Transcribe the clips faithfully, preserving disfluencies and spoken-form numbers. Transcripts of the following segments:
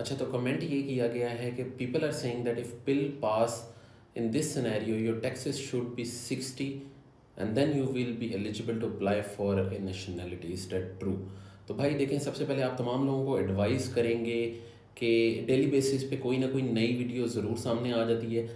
अच्छा, तो कमेंट ये किया गया है कि people are saying that if bill pass in this scenario your taxes should be sixty and then you will be eligible to apply for a nationality, is that true? तो भाई देखें, सबसे पहले आप तमाम लोगों को एडवाइस करेंगे कि डेली बेसिस पे कोई ना कोई नई वीडियो ज़रूर सामने आ जाती है।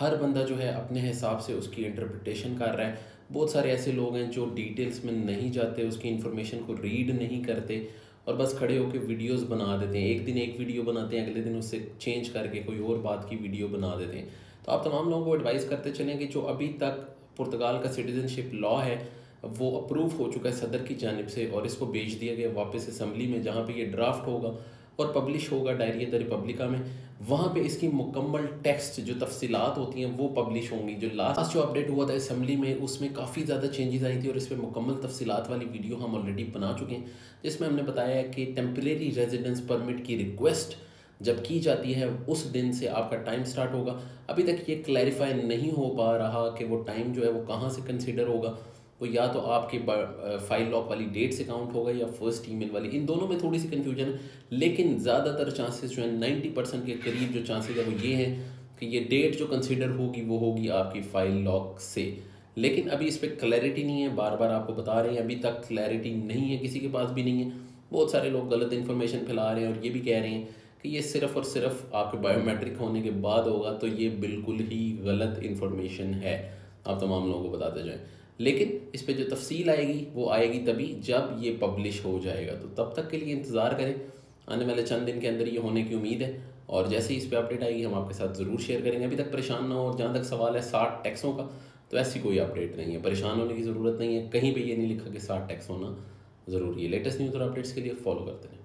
हर बंदा जो है अपने हिसाब से उसकी इंटरप्रिटेशन कर रहा है। बहुत सारे ऐसे लोग हैं जो डिटेल्स में नहीं जाते, उसकी इन्फॉर्मेशन को रीड नहीं करते और बस खड़े होकर वीडियोस बना देते हैं। एक दिन एक वीडियो बनाते हैं, अगले दिन उससे चेंज करके कोई और बात की वीडियो बना देते हैं। तो आप तमाम लोगों को एडवाइस करते चलें कि जो अभी तक पुर्तगाल का सिटीजनशिप लॉ है वो अप्रूव हो चुका है सदर की जानिब से और इसको भेज दिया गया वापस असम्बली में, जहाँ पर ये ड्राफ्ट होगा और पब्लिश होगा डायरी द रिपब्लिका में। वहाँ पे इसकी मुकम्मल टेक्स्ट जो तफसीलात होती हैं वो पब्लिश होंगी। जो लास्ट जो अपडेट हुआ था असम्बली में उसमें काफ़ी ज़्यादा चेंजेस आई थी और इस पर मुकम्मल तफसीलात वाली वीडियो हम ऑलरेडी बना चुके हैं, जिसमें हमने बताया है कि टेम्परेरी रेजिडेंस परमिट की रिक्वेस्ट जब की जाती है उस दिन से आपका टाइम स्टार्ट होगा। अभी तक ये क्लैरिफाई नहीं हो पा रहा कि वो टाइम जो है वो कहाँ से कंसिडर होगा, वो या तो आपके फाइल लॉक वाली डेट से काउंट होगा या फर्स्ट ईमेल वाली। इन दोनों में थोड़ी सी कन्फ्यूजन है, लेकिन ज़्यादातर चांसेस जो है नाइन्टी परसेंट के करीब जो चांसेस है वो ये हैं कि ये डेट जो कंसिडर होगी वो होगी आपकी फ़ाइल लॉक से। लेकिन अभी इस पर क्लैरिटी नहीं है, बार बार आपको बता रहे हैं अभी तक क्लैरिटी नहीं है, किसी के पास भी नहीं है। बहुत सारे लोग गलत इन्फॉर्मेशन फैला रहे हैं और ये भी कह रहे हैं कि ये सिर्फ़ और सिर्फ आपके बायोमेट्रिक होने के बाद होगा, तो ये बिल्कुल ही गलत इन्फॉर्मेशन है। आप तमाम लोगों को बताते जाएँ, लेकिन इस पे जो तफसील आएगी वो आएगी तभी जब ये पब्लिश हो जाएगा। तो तब तक के लिए इंतज़ार करें, आने वाले चंद दिन के अंदर ये होने की उम्मीद है और जैसे ही इस पे अपडेट आएगी हम आपके साथ ज़रूर शेयर करेंगे। अभी तक परेशान ना हो। और जहाँ तक सवाल है साठ टैक्सों का, तो ऐसी कोई अपडेट नहीं है, परेशान होने की ज़रूरत नहीं है। कहीं पर यह नहीं लिखा कि साठ टैक्स होना ज़रूरी है। लेटेस्ट न्यूज़ और अपडेट्स के लिए फॉलो करते हैं।